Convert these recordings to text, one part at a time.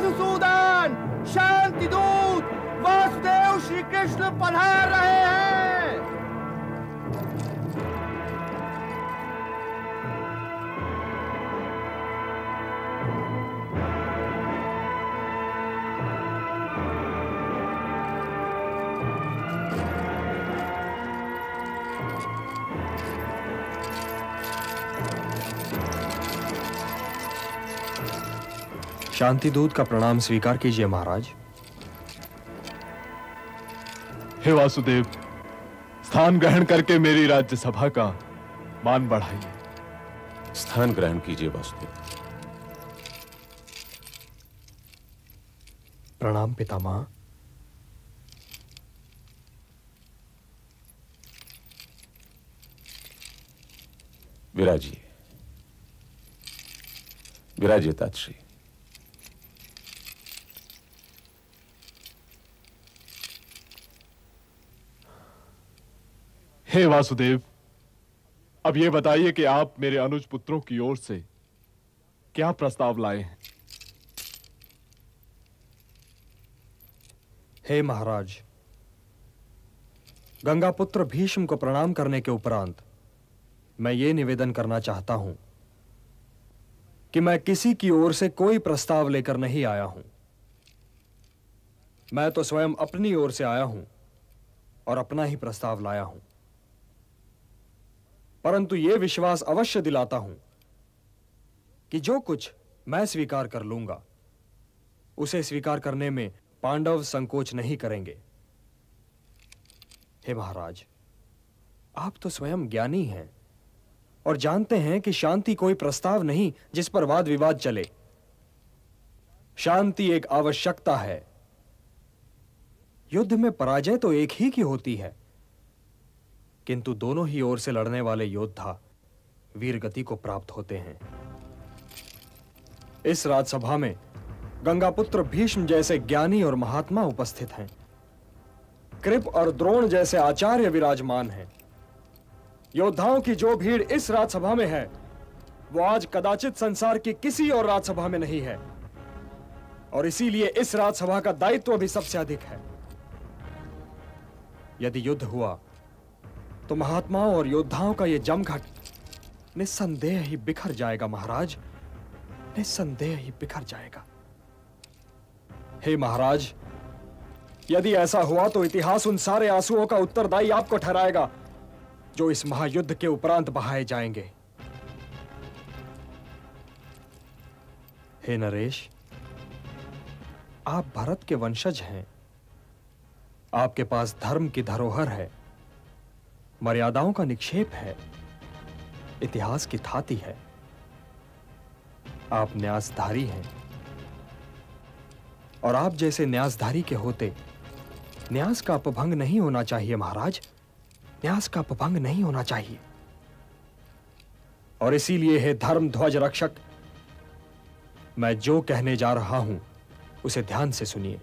मधुसूदन शांति दूत वासुदेव श्री कृष्ण पधार रहे हैं। शांति दूत का प्रणाम स्वीकार कीजिए महाराज। हे वासुदेव, स्थान ग्रहण करके मेरी राज्यसभा का मान बढ़ाइए। स्थान ग्रहण कीजिए वासुदेव। प्रणाम पितामह। विराजिए, विराजिए तातश्री। हे वासुदेव, अब ये बताइए कि आप मेरे अनुज पुत्रों की ओर से क्या प्रस्ताव लाए हैं। हे महाराज, गंगापुत्र भीष्म को प्रणाम करने के उपरांत मैं ये निवेदन करना चाहता हूं कि मैं किसी की ओर से कोई प्रस्ताव लेकर नहीं आया हूं। मैं तो स्वयं अपनी ओर से आया हूं और अपना ही प्रस्ताव लाया हूं, परंतु यह विश्वास अवश्य दिलाता हूं कि जो कुछ मैं स्वीकार कर लूंगा उसे स्वीकार करने में पांडव संकोच नहीं करेंगे। हे महाराज, आप तो स्वयं ज्ञानी हैं और जानते हैं कि शांति कोई प्रस्ताव नहीं जिस पर वाद विवाद चले। शांति एक आवश्यकता है। युद्ध में पराजय तो एक ही की होती है, किंतु दोनों ही ओर से लड़ने वाले योद्धा वीरगति को प्राप्त होते हैं। इस राजसभा में गंगापुत्र भीष्म जैसे ज्ञानी और महात्मा उपस्थित हैं। कृप और द्रोण जैसे आचार्य विराजमान हैं। योद्धाओं की जो भीड़ इस राजसभा में है वो आज कदाचित संसार की किसी और राजसभा में नहीं है, और इसीलिए इस राजसभा का दायित्व भी सबसे अधिक है। यदि युद्ध हुआ तो महात्माओं और योद्धाओं का यह जमघट निस्संदेह ही बिखर जाएगा महाराज, निस्संदेह ही बिखर जाएगा। हे महाराज, यदि ऐसा हुआ तो इतिहास उन सारे आंसुओं का उत्तरदायी आपको ठहराएगा जो इस महायुद्ध के उपरांत बहाए जाएंगे। हे नरेश, आप भरत के वंशज हैं, आपके पास धर्म की धरोहर है, मर्यादाओं का निक्षेप है, इतिहास की थाती है, आप न्यासधारी हैं, और आप जैसे न्यासधारी के होते न्यास का अपभंग नहीं होना चाहिए महाराज, न्यास का अपभंग नहीं होना चाहिए। और इसीलिए हे धर्म ध्वज रक्षक, मैं जो कहने जा रहा हूं उसे ध्यान से सुनिए।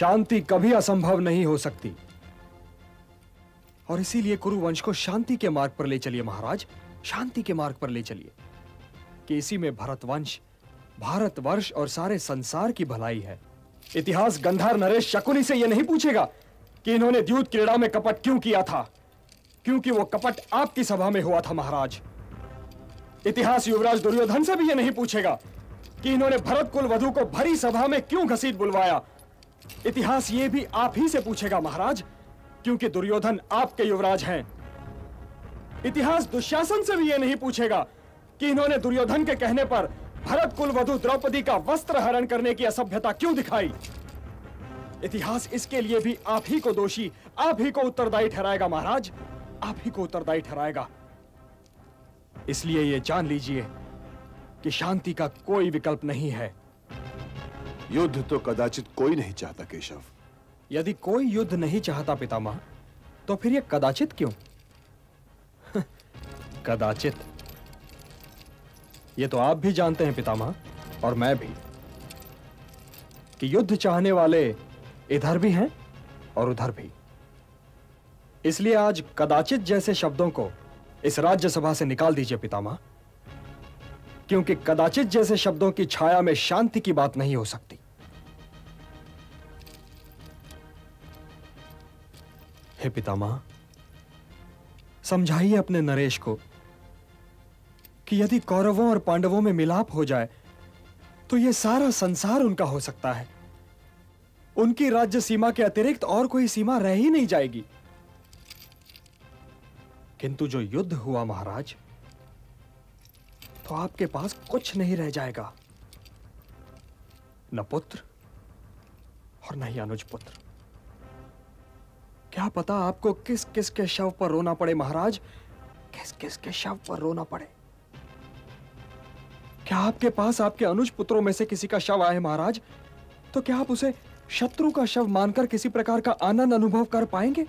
शांति कभी असंभव नहीं हो सकती, और इसीलिए कुरुवंश को शांति के मार्ग पर ले चलिए महाराज, शांति के मार्ग पर ले चलिए कि इसी में भरतवंश, भारतवर्ष और सारे संसार की भलाई है। इतिहास गंधार नरेश शकुनी से यह नहीं पूछेगा कि इन्होंने द्यूत क्रीड़ा में कपट क्यों किया था, क्योंकि वो कपट आपकी सभा में हुआ था महाराज। इतिहास युवराज दुर्योधन से भी यह नहीं पूछेगा कि इन्होंने भरत कुलवधू को भरी सभा में क्यों घसीट बुलवाया। इतिहास ये भी आप ही से पूछेगा महाराज, क्योंकि दुर्योधन आपके युवराज हैं। इतिहास दुशासन से भी ये नहीं पूछेगा कि इन्होंने दुर्योधन के कहने पर भरत कुलवधू द्रौपदी का वस्त्र हरण करने की असभ्यता क्यों दिखाई। इतिहास इसके लिए भी आप ही को दोषी, आप ही को उत्तरदायी ठहराएगा महाराज, आप ही को उत्तरदायी ठहराएगा। इसलिए ये जान लीजिए कि शांति का कोई विकल्प नहीं है। युद्ध तो कदाचित कोई नहीं चाहता केशव। यदि कोई युद्ध नहीं चाहता पितामह, तो फिर यह कदाचित क्यों? कदाचित ये तो आप भी जानते हैं पितामह, और मैं भी, कि युद्ध चाहने वाले इधर भी हैं और उधर भी। इसलिए आज कदाचित जैसे शब्दों को इस राज्यसभा से निकाल दीजिए पितामह, क्योंकि कदाचित जैसे शब्दों की छाया में शांति की बात नहीं हो सकती। हे पितामह, समझाइए अपने नरेश को कि यदि कौरवों और पांडवों में मिलाप हो जाए तो यह सारा संसार उनका हो सकता है। उनकी राज्य सीमा के अतिरिक्त और कोई सीमा रह ही नहीं जाएगी। किंतु जो युद्ध हुआ महाराज, तो आपके पास कुछ नहीं रह जाएगा, न पुत्र और न ही अनुज पुत्र। क्या पता आपको किस किस के शव पर रोना पड़े महाराज, किस किस के शव पर रोना पड़े। क्या आपके पास आपके अनुज पुत्रों में से किसी का शव आए महाराज, तो क्या आप उसे शत्रु का शव मानकर किसी प्रकार का आनंद अनुभव कर पाएंगे?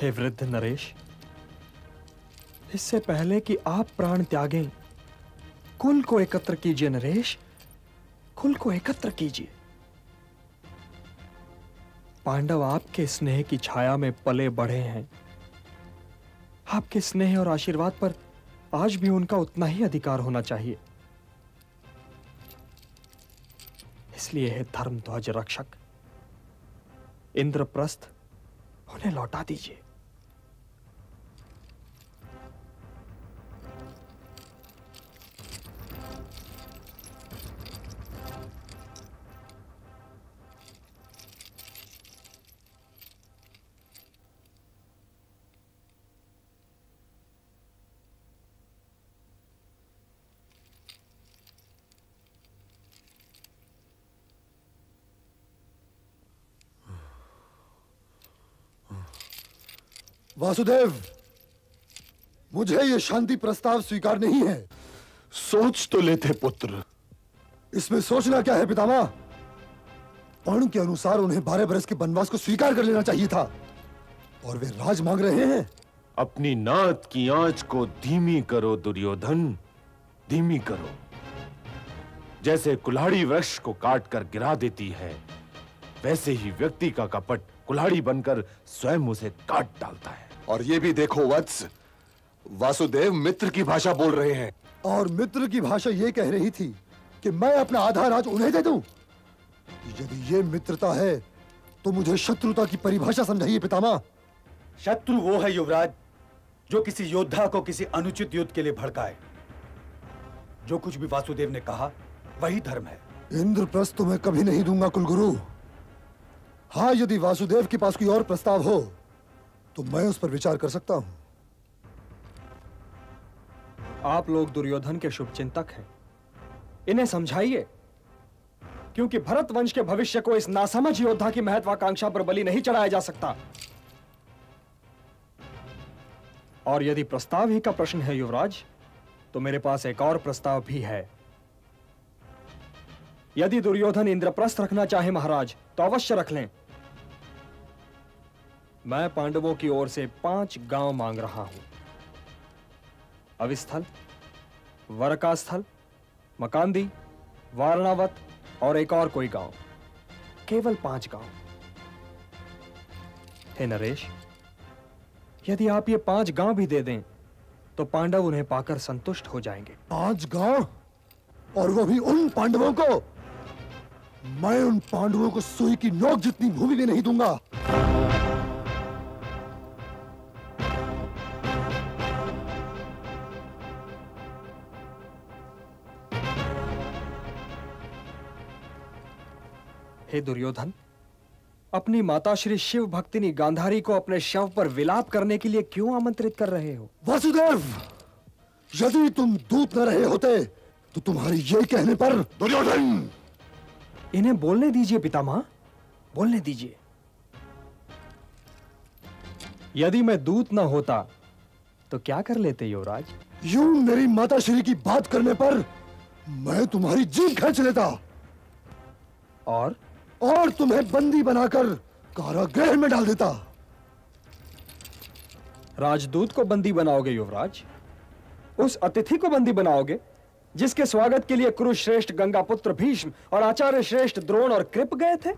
हे वृद्ध नरेश, इससे पहले कि आप प्राण त्यागें, कुल को एकत्र कीजिए नरेश, कुल को एकत्र कीजिए। पांडव आपके स्नेह की छाया में पले बढ़े हैं। आपके स्नेह और आशीर्वाद पर आज भी उनका उतना ही अधिकार होना चाहिए। इसलिए हे धर्मध्वज रक्षक, इंद्रप्रस्थ उन्हें लौटा दीजिए। वासुदेव, मुझे यह शांति प्रस्ताव स्वीकार नहीं है। सोच तो लेते पुत्र। इसमें सोचना क्या है पितामह? पण के अनुसार उन्हें 12 बरस के वनवास को स्वीकार कर लेना चाहिए था, और वे राज मांग रहे हैं। अपनी नाक की आंच को धीमी करो दुर्योधन, धीमी करो। जैसे कुल्हाड़ी वृक्ष को काटकर गिरा देती है, वैसे ही व्यक्ति का कपट कुल्हाड़ी बनकर स्वयं उसे काट डालता है। और ये भी देखो वत्स, वासुदेव मित्र की भाषा बोल रहे हैं। और मित्र की भाषा ये कह रही थी कि मैं अपना आधा राज उन्हें दे दूं। यदि ये मित्रता है तो मुझे शत्रुता की परिभाषा समझाइए पितामह। शत्रु वो है युवराज जो किसी योद्धा को किसी अनुचित युद्ध के लिए भड़काए। जो कुछ भी वासुदेव ने कहा वही धर्म है। इंद्रप्रस्थ तो मैं कभी नहीं दूंगा कुलगुरु। हाँ, यदि वासुदेव के पास कोई और प्रस्ताव हो तो मैं उस पर विचार कर सकता हूं। आप लोग दुर्योधन के शुभचिंतक हैं, इन्हें समझाइए, क्योंकि भरत वंश के भविष्य को इस नासमझ योद्धा की महत्वाकांक्षा पर बलि नहीं चढ़ाया जा सकता। और यदि प्रस्ताव ही का प्रश्न है युवराज, तो मेरे पास एक और प्रस्ताव भी है। यदि दुर्योधन इंद्रप्रस्थ रखना चाहे महाराज तो अवश्य रख लें। मैं पांडवों की ओर से 5 गांव मांग रहा हूं। अवस्थल, वरकास्थल, मकांदी, वारणावत और एक और कोई गांव। केवल 5 गांव। हे नरेश, यदि आप ये 5 गांव भी दे दें तो पांडव उन्हें पाकर संतुष्ट हो जाएंगे। 5 गांव, और वो भी उन पांडवों को? मैं उन पांडवों को सुई की नोक जितनी भूमि भी नहीं दूंगा। हे दुर्योधन, अपनी माता श्री शिव भक्तिनी गांधारी को अपने शव पर विलाप करने के लिए क्यों आमंत्रित कर रहे हो? वासुदेव, यदि तुम दूत न रहे होते तो तुम्हारे ये कहने पर। दुर्योधन, इन्हें बोलने दीजिए पितामह, बोलने दीजिए। यदि मैं दूत न होता तो क्या कर लेते युवराज? यूं मेरी माता श्री की बात करने पर मैं तुम्हारी जीभ खींच लेता और तुम्हें बंदी बनाकर कारागृह में डाल देता। राजदूत को बंदी बनाओगे युवराज, उस अतिथि को बंदी बनाओगे जिसके स्वागत के लिए कुरुश्रेष्ठ गंगापुत्र भीष्म और आचार्य श्रेष्ठ द्रोण और कृप गए थे।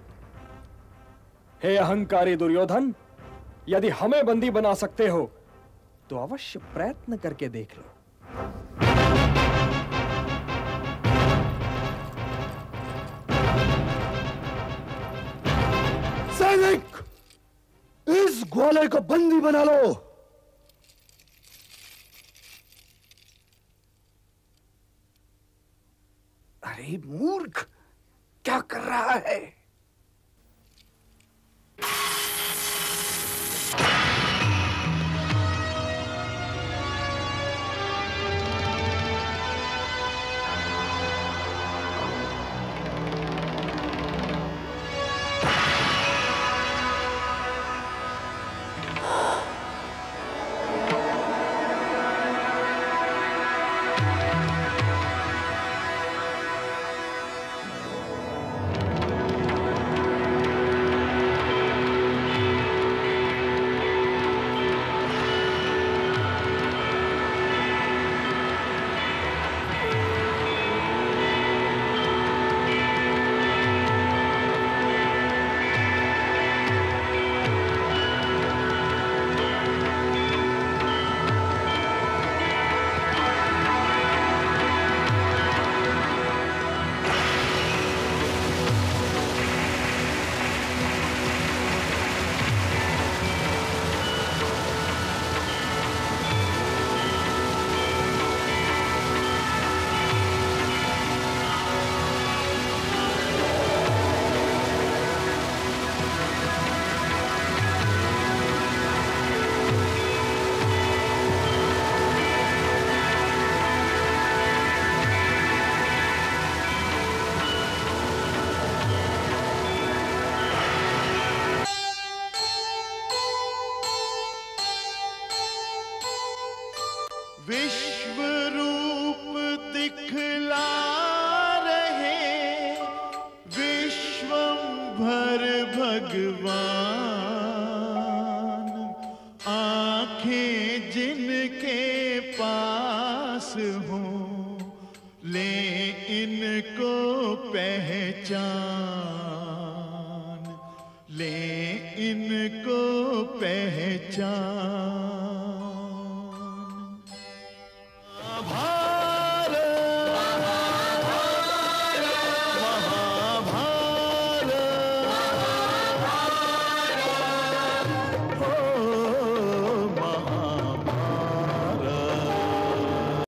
हे अहंकारी दुर्योधन, यदि हमें बंदी बना सकते हो तो अवश्य प्रयत्न करके देख लो। सैनिक, इस ग्वाले को बंदी बना लो। अरे मूर्ख, क्या कर रहा है? पहचान ले इनको